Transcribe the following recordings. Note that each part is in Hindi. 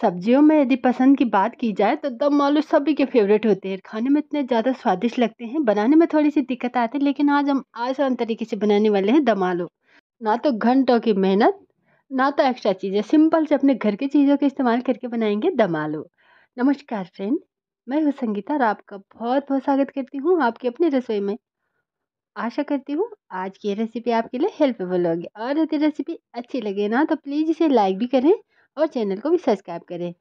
सब्जियों में यदि पसंद की बात की जाए तो दम आलू सभी के फेवरेट होते हैं। खाने में इतने ज़्यादा स्वादिष्ट लगते हैं, बनाने में थोड़ी सी दिक्कत आती है, लेकिन आज हम आसान तरीके से बनाने वाले हैं दम आलू। ना तो घंटों की मेहनत, ना तो एक्स्ट्रा चीज़ें, सिंपल से अपने घर की चीज़ों का इस्तेमाल करके बनाएंगे दम आलू। नमस्कार फ्रेंड, मैं हूँ संगीता और आपका बहुत बहुत स्वागत करती हूँ आपकी अपनी रसोई में। आशा करती हूँ आज की रेसिपी आपके लिए हेल्पफुल होगी, और यदि रेसिपी अच्छी लगे ना तो प्लीज़ इसे लाइक भी करें और चैनल को भी सब्सक्राइब करें।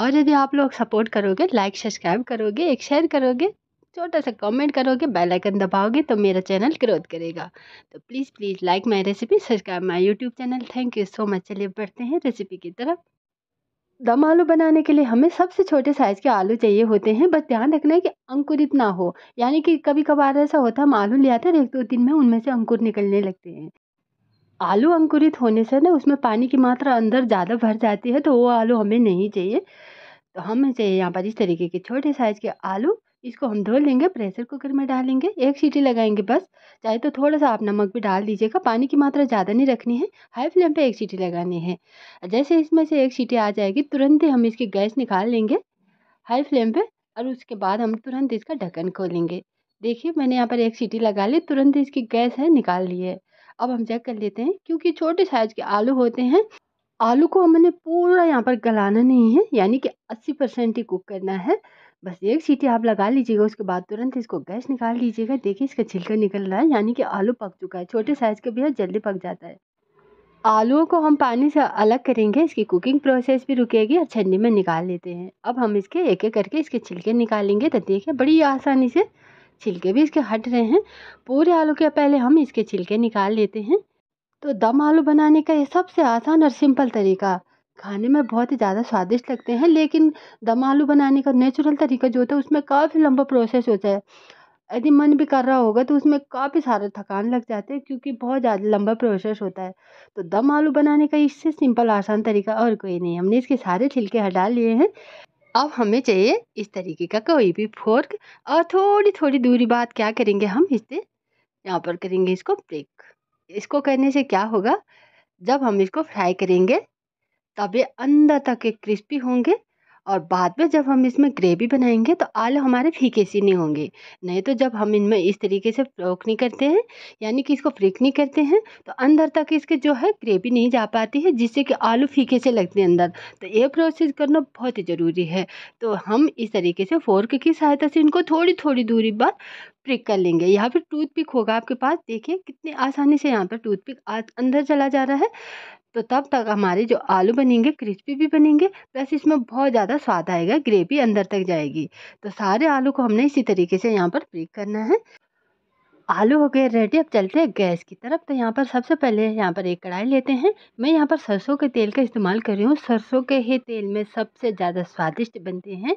और यदि आप लोग सपोर्ट करोगे, लाइक सब्सक्राइब करोगे, एक शेयर करोगे, छोटा सा कमेंट करोगे, बेल आइकन दबाओगे तो मेरा चैनल ग्रोथ करेगा। तो please like my recipe, subscribe my YouTube channel. Thank you so much. चलिए बढ़ते हैं रेसिपी की तरफ। दम आलू बनाने के लिए हमें सबसे छोटे साइज़ के आलू चाहिए होते हैं। बस ध्यान रखना है कि अंकुरित ना हो, यानी कि कभी कभार ऐसा होता है हम आलू ले आते हैं और 1-2 दिन में उनमें से अंकुर निकलने लगते हैं। आलू अंकुरित होने से ना उसमें पानी की मात्रा अंदर ज़्यादा भर जाती है, तो वो आलू हमें नहीं चाहिए। तो हमें चाहिए यहाँ पर इस तरीके के छोटे साइज़ के आलू। इसको हम धो लेंगे, प्रेशर कुकर में डालेंगे, 1 सीटी लगाएंगे बस। चाहे तो थोड़ा सा आप नमक भी डाल दीजिएगा। पानी की मात्रा ज़्यादा नहीं रखनी है, हाई फ्लेम पे 1 सीटी लगानी है। जैसे इसमें से 1 सीटी आ जाएगी, तुरंत ही हम इसकी गैस निकाल लेंगे हाई फ्लेम पे, और उसके बाद हम तुरंत इसका ढक्कन खोलेंगे। देखिए मैंने यहाँ पर 1 सीटी लगा ली, तुरंत इसकी गैस है निकाल ली है। अब हम चेक कर लेते हैं, क्योंकि छोटे साइज़ के आलू होते हैं, आलू को हमने पूरा यहाँ पर गलाना नहीं है, यानी कि 80% ही कुक करना है। बस 1 सीटी आप लगा लीजिएगा, उसके बाद तुरंत इसको गैस निकाल लीजिएगा। देखिए इसका छिलका निकल रहा है, यानी कि आलू पक चुका है। छोटे साइज़ का भी है, जल्दी पक जाता है। आलूओं को हम पानी से अलग करेंगे, इसकी कुकिंग प्रोसेस भी रुकेगी, और छन्नी में निकाल लेते हैं। अब हम इसके एक एक करके इसके छिलके निकालेंगे। तो देखिए बड़ी आसानी से छिलके भी इसके हट रहे हैं। पूरे आलू के पहले हम इसके छिलके निकाल लेते हैं। तो दम आलू बनाने का ये सबसे आसान और सिंपल तरीका, खाने में बहुत ही ज़्यादा स्वादिष्ट लगते हैं, लेकिन दम आलू बनाने का नेचुरल तरीका जो होता है उसमें काफ़ी लंबा प्रोसेस होता है। यदि मन भी कर रहा होगा तो उसमें काफ़ी सारा थकान लग जाते हैं, क्योंकि बहुत ज़्यादा लंबा प्रोसेस होता है। तो दम आलू बनाने का इससे सिंपल आसान तरीका और कोई नहीं। हमने इसके सारे छिलके हटा लिए हैं। अब हमें चाहिए इस तरीके का कोई भी फोर्क, और थोड़ी थोड़ी दूरी बाद क्या करेंगे हम इससे यहाँ पर करेंगे इसको ब्रेक। इसको करने से क्या होगा, जब हम इसको फ्राई करेंगे तब ये अंदर तक एक क्रिस्पी होंगे, और बाद में जब हम इसमें ग्रेवी बनाएंगे तो आलू हमारे फीके से नहीं होंगे। नहीं तो जब हम इनमें इस तरीके से फ्रोक नहीं करते हैं, यानी कि इसको फ्रिक नहीं करते हैं, तो अंदर तक इसके जो है ग्रेवी नहीं जा पाती है, जिससे कि आलू फीके से लगते हैं अंदर। तो ये प्रोसेस करना बहुत ही ज़रूरी है। तो हम इस तरीके से फोर्क की सहायता से इनको थोड़ी थोड़ी दूरी बाद फ्रिक कर लेंगे। यहाँ पर टूथपिक होगा आपके पास, देखिए कितनी आसानी से यहाँ पर टूथपिक अंदर चला जा रहा है। तो तब तक हमारे जो आलू बनेंगे क्रिस्पी भी बनेंगे, प्लस इसमें बहुत ज़्यादा स्वाद आएगा, ग्रेवी अंदर तक जाएगी। तो सारे आलू को हमने इसी तरीके से यहाँ पर फ्राई करना है। आलू हो गए रेडी। अब चलते हैं गैस की तरफ। तो यहाँ पर सबसे पहले यहाँ पर एक कढ़ाई लेते हैं। मैं यहाँ पर सरसों के तेल का इस्तेमाल कर रही हूँ। सरसों के ही तेल में सबसे ज़्यादा स्वादिष्ट बनते हैं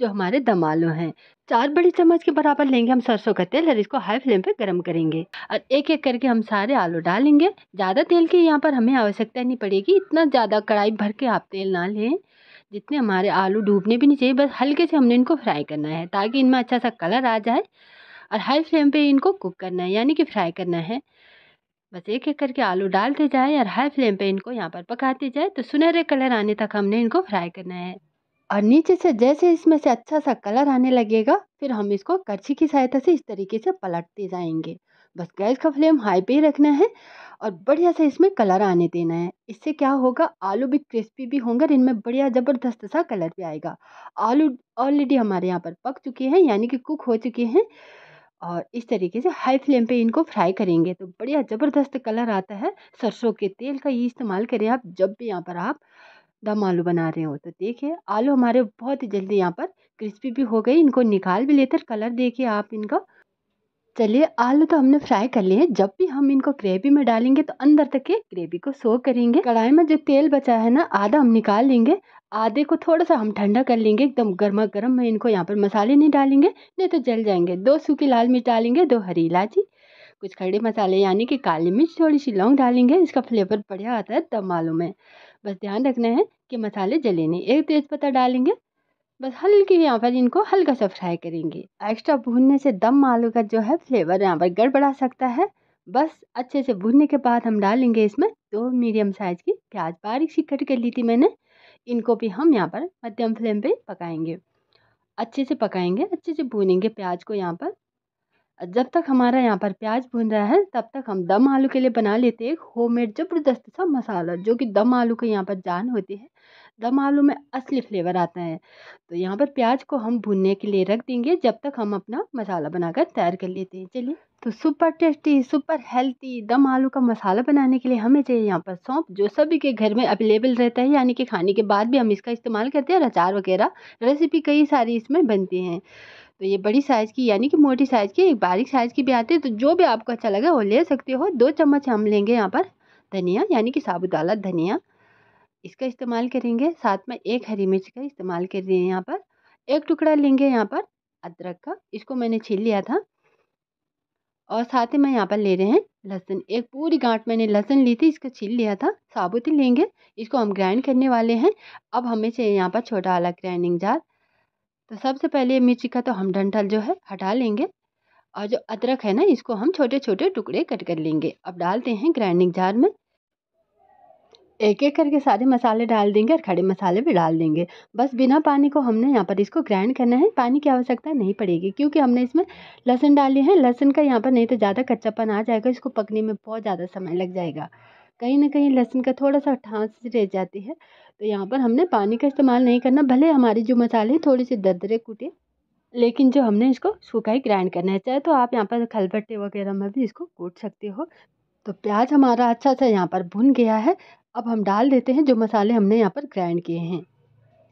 जो हमारे दम आलू हैं। 4 बड़ी चम्मच के बराबर लेंगे हम सरसों का तेल, और इसको हाई फ्लेम पे गर्म करेंगे, और एक एक करके हम सारे आलू डालेंगे। ज़्यादा तेल की यहाँ पर हमें आवश्यकता नहीं पड़ेगी, इतना ज़्यादा कढ़ाई भर के आप तेल ना लें, जितने हमारे आलू डूबने भी नहीं चाहिए। बस हल्के से हमने इनको फ्राई करना है, ताकि इनमें अच्छा सा कलर आ जाए, और हाई फ्लेम पे इनको कुक करना है, यानी कि फ्राई करना है। बस एक एक करके आलू डालते जाए और हाई फ्लेम पे इनको यहाँ पर पकाते जाए। तो सुनहरे कलर आने तक हमने इनको फ्राई करना है, और नीचे से जैसे इसमें से अच्छा सा कलर आने लगेगा, फिर हम इसको करछी की सहायता से इस तरीके से पलटते जाएंगे। बस गैस का फ्लेम हाई पे ही रखना है, और बढ़िया से इसमें कलर आने देना है। इससे क्या होगा, आलू भी क्रिस्पी भी होंगे, और इनमें बढ़िया ज़बरदस्त सा कलर भी आएगा। आलू ऑलरेडी हमारे यहाँ पर पक चुके हैं, यानी कि कुक हो चुके हैं, और इस तरीके से हाई फ्लेम पे इनको फ्राई करेंगे तो बढ़िया ज़बरदस्त कलर आता है। सरसों के तेल का ये इस्तेमाल करें आप जब भी यहाँ पर आप दम आलू बना रहे हो। तो देखिए आलू हमारे बहुत ही जल्दी यहाँ पर क्रिस्पी भी हो गए, इनको निकाल भी लेते हैं, कलर देखिए आप इनका। चलिए आलू तो हमने फ्राई कर लिए हैं, जब भी हम इनको ग्रेवी में डालेंगे तो अंदर तक ये ग्रेवी को सोख करेंगे। कढ़ाई में जो तेल बचा है ना, आधा हम निकाल लेंगे, आधे को थोड़ा सा हम ठंडा कर लेंगे। एकदम गर्मा गर्म में इनको यहाँ पर मसाले नहीं डालेंगे, नहीं तो जल जाएंगे। 2 सूखी लाल मिर्च डालेंगे, 2 हरी इलायची, कुछ खड़े मसाले यानी कि काली मिर्च, थोड़ी सी लौंग डालेंगे। इसका फ्लेवर बढ़िया आता है दम आलू में। बस ध्यान रखना है कि मसाले जले नहीं। 1 तेज़पत्ता डालेंगे, बस हल्की यहाँ पर इनको हल्का सा फ्राई करेंगे। एक्स्ट्रा भूनने से दम आलू का जो है फ्लेवर यहाँ पर गड़बड़ा सकता है। बस अच्छे से भूनने के बाद हम डालेंगे इसमें 2 मीडियम साइज़ की प्याज, बारीक सी कट कर ली थी मैंने, इनको भी हम यहाँ पर मध्यम फ्लेम पे पकाएंगे, अच्छे से पकाएंगे, अच्छे से भूनेंगे प्याज को। यहाँ पर जब तक हमारा यहाँ पर प्याज भून रहा है तब तक हम दम आलू के लिए बना लेते हैं एक होममेड ज़बरदस्त सा मसाला, जो कि दम आलू का यहाँ पर जान होती है, दम आलू में असली फ्लेवर आता है। तो यहाँ पर प्याज को हम भूनने के लिए रख देंगे जब तक हम अपना मसाला बनाकर तैयार कर लेते हैं। चलिए, तो सुपर टेस्टी सुपर हेल्थी दम आलू का मसाला बनाने के लिए हमें चाहिए यहाँ पर सौंफ, जो सभी के घर में अवेलेबल रहता है, यानी कि खाने के बाद भी हम इसका इस्तेमाल करते हैं। अचार वगैरह रेसिपी कई सारी इसमें बनती हैं। तो ये बड़ी साइज़ की, यानी कि मोटी साइज़ की, एक बारीक साइज़ की भी आती है। तो जो भी आपको अच्छा लगा वो ले सकते हो। 2 चम्मच हम लेंगे यहाँ पर धनिया, यानी कि साबुदाना धनिया, इसका इस्तेमाल करेंगे। साथ में 1 हरी मिर्च का इस्तेमाल कर रहे हैं यहाँ पर। 1 टुकड़ा लेंगे यहाँ पर अदरक का, इसको मैंने छील लिया था। और साथ ही मैं यहाँ पर ले रहे हैं लहसुन, 1 पूरी गांठ मैंने लहसुन ली थी, इसको छील लिया था, साबुत ही लेंगे। इसको हम ग्राइंड करने वाले हैं। अब हमें चाहिए यहाँ पर छोटा वाला ग्राइंडिंग जार। तो सबसे पहले मिर्ची का तो हम डंठल जो है हटा लेंगे, और जो अदरक है ना, इसको हम छोटे छोटे टुकड़े कट कर लेंगे। अब डालते हैं ग्राइंडिंग जार में, एक एक करके सारे मसाले डाल देंगे और खड़े मसाले भी डाल देंगे। बस बिना पानी को हमने यहाँ पर इसको ग्राइंड करना है। पानी की आवश्यकता नहीं पड़ेगी क्योंकि हमने इसमें लहसुन डाली है। लहसुन का यहाँ पर नहीं तो ज़्यादा कच्चापन आ जाएगा, इसको पकने में बहुत ज़्यादा समय लग जाएगा, कहीं ना कहीं लहसुन का थोड़ा सा ठास रह जाती है। तो यहाँ पर हमने पानी का इस्तेमाल नहीं करना। भले हमारे जो मसाले थोड़े से दरदरे कूटे, लेकिन जो हमने इसको सूखा ही ग्राइंड करना है। चाहे तो आप यहाँ पर खलबट्टे वगैरह में भी इसको कूट सकते हो। तो प्याज हमारा अच्छा सा यहाँ पर भुन गया है। अब हम डाल देते हैं जो मसाले हमने यहाँ पर ग्राइंड किए हैं।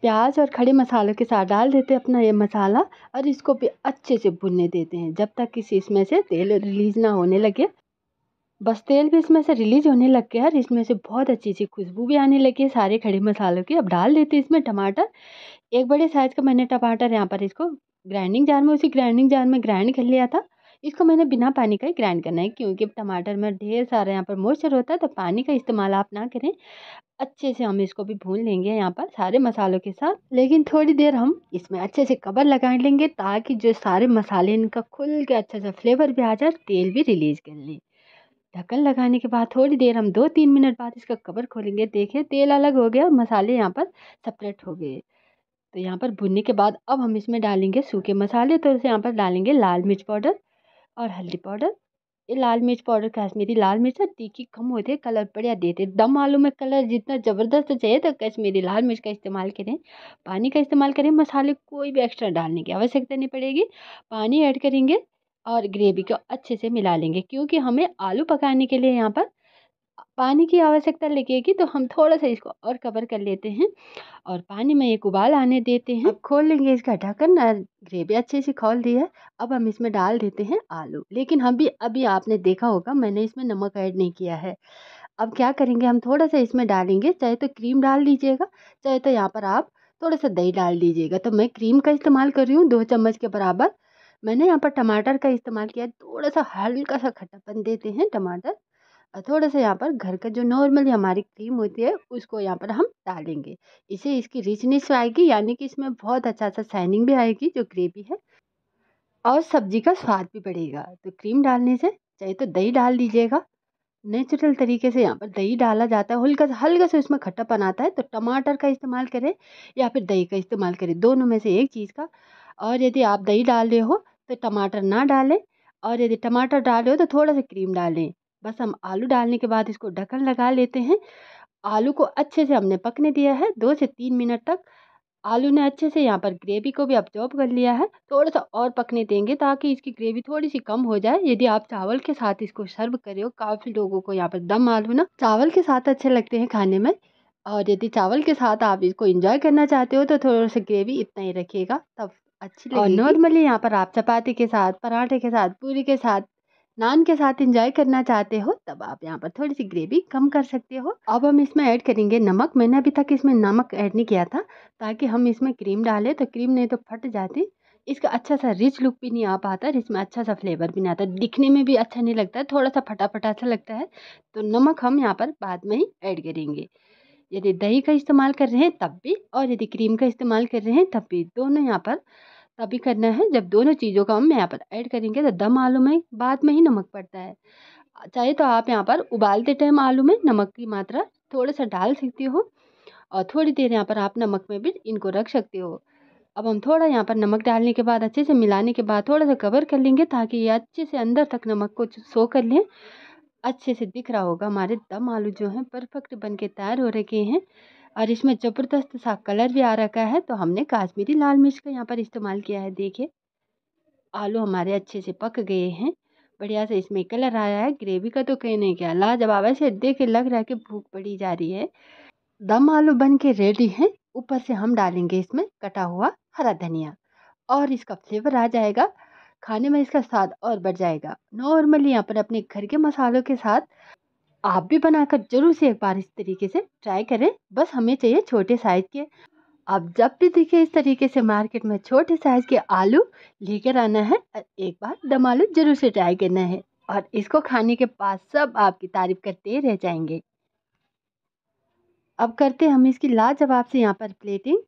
प्याज और खड़े मसालों के साथ डाल देते हैं अपना ये मसाला और इसको भी अच्छे से भुनने देते हैं जब तक कि इसमें से तेल रिलीज़ ना होने लगे। बस तेल भी इसमें से रिलीज़ होने लग गया और इसमें से बहुत अच्छी सी खुशबू भी आने लगी है सारे खड़े मसालों की। अब डाल देते हैं इसमें टमाटर, 1 बड़े साइज़ का मैंने टमाटर यहाँ पर इसको ग्राइंडिंग जार में, उसी ग्राइंडिंग जार में ग्राइंड कर लिया था। इसको मैंने बिना पानी का ही ग्राइंड करना है क्योंकि टमाटर में ढेर सारा यहाँ पर मॉइस्चर होता है। तो पानी का इस्तेमाल आप ना करें, अच्छे से हम इसको भी भून लेंगे यहाँ पर सारे मसालों के साथ। लेकिन थोड़ी देर हम इसमें अच्छे से कवर लगा लेंगे ताकि जो सारे मसाले इनका खुल के अच्छा सा फ्लेवर भी आ जाए, तेल भी रिलीज़ कर लें। ढक्कन लगाने के बाद थोड़ी देर हम 2-3 मिनट बाद इसका कवर खोलेंगे। देखिए तेल अलग हो गया और मसाले यहाँ पर सेपरेट हो गए। तो यहाँ पर भुनने के बाद अब हम इसमें डालेंगे सूखे मसाले। तो यहाँ पर डालेंगे लाल मिर्च पाउडर और हल्दी पाउडर। ये लाल मिर्च पाउडर कश्मीरी लाल मिर्च है, तीखी कम होती है, कलर बढ़िया देते। दम आलू में कलर जितना ज़बरदस्त चाहिए तो कश्मीरी लाल मिर्च का इस्तेमाल करें। पानी का इस्तेमाल करें, मसाले कोई भी एक्स्ट्रा डालने की आवश्यकता नहीं पड़ेगी। पानी ऐड करेंगे और ग्रेवी को अच्छे से मिला लेंगे क्योंकि हमें आलू पकाने के लिए यहाँ पर पानी की आवश्यकता लगेगी। तो हम थोड़ा सा इसको और कवर कर लेते हैं और पानी में एक उबाल आने देते हैं। अब खोल लेंगे इसका ढक्कन और ग्रेवी अच्छे से खोल दी है। अब हम इसमें डाल देते हैं आलू, लेकिन हम भी अभी आपने देखा होगा मैंने इसमें नमक ऐड नहीं किया है। अब क्या करेंगे, हम थोड़ा सा इसमें डालेंगे, चाहे तो क्रीम डाल दीजिएगा, चाहे तो यहाँ पर आप थोड़ा सा दही डाल दीजिएगा। तो मैं क्रीम का इस्तेमाल कर रही हूँ 2 चम्मच के बराबर। मैंने यहाँ पर टमाटर का इस्तेमाल किया, थोड़ा सा हल्का सा खट्टापन देते हैं टमाटर। और थोड़ा सा यहाँ पर घर का जो नॉर्मली हमारी क्रीम होती है उसको यहाँ पर हम डालेंगे। इसे इसकी रिचनेस आएगी, यानी कि इसमें बहुत अच्छा सा शाइनिंग भी आएगी जो ग्रेवी है, और सब्जी का स्वाद भी बढ़ेगा। तो क्रीम डालने से, चाहे तो दही डाल दीजिएगा, नेचुरल तरीके से यहाँ पर दही डाला जाता है। हल्का सा उसमें खट्टापन आता है। तो टमाटर का इस्तेमाल करें या फिर दही का इस्तेमाल करें, दोनों में से एक चीज़ का। और यदि आप दही डाल रहे हो तो टमाटर ना डालें, और यदि टमाटर डाले हो तो थोड़ा सा क्रीम डालें। बस हम आलू डालने के बाद इसको ढक्कन लगा लेते हैं। आलू को अच्छे से हमने पकने दिया है 2 से 3 मिनट तक। आलू ने अच्छे से यहाँ पर ग्रेवी को भी अब्जॉर्ब कर लिया है। थोड़ा सा और पकने देंगे ताकि इसकी ग्रेवी थोड़ी सी कम हो जाए। यदि आप चावल के साथ इसको सर्व करें, काफ़ी लोगों को यहाँ पर दम आलू ना चावल के साथ अच्छे लगते हैं खाने में। और यदि चावल के साथ आप इसको एंजॉय करना चाहते हो तो थोड़ा सा ग्रेवी इतना ही रखिएगा, तब अच्छी लगेगी। और नॉर्मली यहाँ पर आप चपाती के साथ, पराठे के साथ, पूरी के साथ, नान के साथ एंजॉय करना चाहते हो तब आप यहाँ पर थोड़ी सी ग्रेवी कम कर सकते हो। अब हम इसमें ऐड करेंगे नमक। मैंने अभी तक इसमें नमक ऐड नहीं किया था ताकि हम इसमें क्रीम डालें, तो क्रीम नहीं तो फट जाती। इसका अच्छा सा रिच लुक भी नहीं आ पाता और इसमें अच्छा सा फ्लेवर भी नहीं आता, दिखने में भी अच्छा नहीं लगता, थोड़ा सा फटाफटा सा लगता है। तो नमक हम यहाँ पर बाद में ही ऐड करेंगे। यदि दही का इस्तेमाल कर रहे हैं तब भी, और यदि क्रीम का इस्तेमाल कर रहे हैं तब भी, दोनों यहाँ पर तभी करना है। जब दोनों चीज़ों का हम यहाँ पर ऐड करेंगे तो दम आलू में बाद में ही नमक पड़ता है। चाहे तो आप यहाँ पर उबालते टाइम आलू में नमक की मात्रा थोड़ा सा डाल सकती हो। और थोड़ी देर यहाँ पर आप नमक में भी इनको रख सकते हो। अब हम थोड़ा यहाँ पर नमक डालने के बाद अच्छे से मिलाने के बाद थोड़ा सा कवर कर लेंगे ताकि ये अच्छे से अंदर तक नमक को सो कर लें। अच्छे से दिख रहा होगा हमारे दम आलू जो हैं परफेक्ट बन के तैयार हो रखे हैं और इसमें ज़बरदस्त सा कलर भी आ रखा है। तो हमने काश्मीरी लाल मिर्च का यहाँ पर इस्तेमाल किया है। देखिए आलू हमारे अच्छे से पक गए हैं, बढ़िया से इसमें कलर आया है। ग्रेवी का तो कहने क्या लाजवाब है, देख के लग रहा है कि भूख पड़ी जा रही है। दम आलू बन के रेडी हैं। ऊपर से हम डालेंगे इसमें कटा हुआ हरा धनिया और इसका फ्लेवर आ जाएगा, खाने में इसका स्वाद और बढ़ जाएगा। नॉर्मली यहाँ पर अपने घर के मसालों के साथ आप भी बनाकर जरूर से एक बार इस तरीके से ट्राई करें। बस हमें चाहिए छोटे साइज़ के। आप जब भी देखिए इस तरीके से मार्केट में छोटे साइज़ के आलू लेकर आना है और एक बार दम आलू जरूर से ट्राई करना है और इसको खाने के बाद सब आपकी तारीफ करते रह जाएंगे। अब करते हम इसकी लाजवाब से यहाँ पर प्लेटिंग।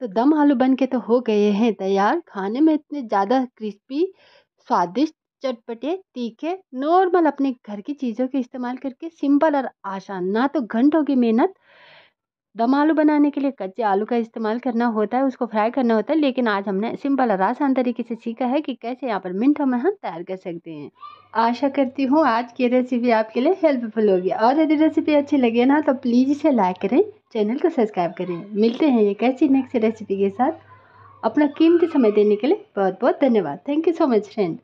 तो दम आलू बन के तो हो गए हैं तैयार। खाने में इतने ज़्यादा क्रिस्पी, स्वादिष्ट, चटपटे, तीखे, नॉर्मल अपने घर की चीज़ों के इस्तेमाल करके सिंपल और आसान, ना तो घंटों की मेहनत। दम आलू बनाने के लिए कच्चे आलू का इस्तेमाल करना होता है, उसको फ्राई करना होता है, लेकिन आज हमने सिंपल और आसान तरीके से सीखा है कि कैसे यहाँ पर मिनटों में हम तैयार कर सकते हैं। आशा करती हूँ आज की रेसिपी आपके लिए हेल्पफुल होगी और यदि रेसिपी अच्छी लगे ना तो प्लीज़ इसे लाइक करें, चैनल को सब्सक्राइब करें। मिलते हैं एक ऐसी नेक्स्ट रेसिपी के साथ। अपना कीमती समय देने के लिए बहुत बहुत धन्यवाद। Thank you so much friend.